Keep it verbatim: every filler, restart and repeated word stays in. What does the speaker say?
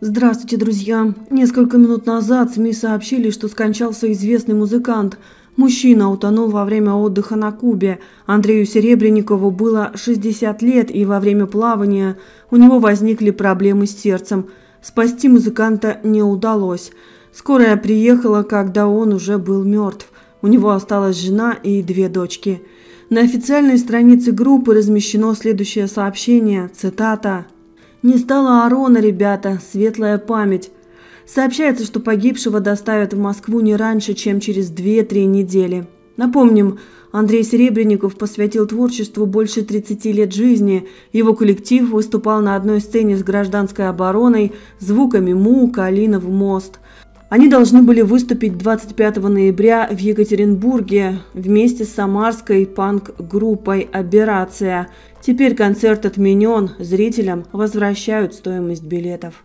Здравствуйте, друзья. Несколько минут назад СМИ сообщили, что скончался известный музыкант. Мужчина утонул во время отдыха на Кубе. Андрею Серебренникову было шестьдесят лет, и во время плавания у него возникли проблемы с сердцем. Спасти музыканта не удалось. Скорая приехала, когда он уже был мертв. У него осталась жена и две дочки. На официальной странице группы размещено следующее сообщение, цитата. «Не стало Арона, ребята, светлая память». Сообщается, что погибшего доставят в Москву не раньше, чем через две-три недели. Напомним, Андрей Серебренников посвятил творчеству больше тридцати лет жизни. Его коллектив выступал на одной сцене с «Гражданской обороной», «Звуками Му», «Калина в мост». Они должны были выступить двадцать пятого ноября в Екатеринбурге вместе с самарской панк-группой «Оберация». Теперь концерт отменен, зрителям возвращают стоимость билетов.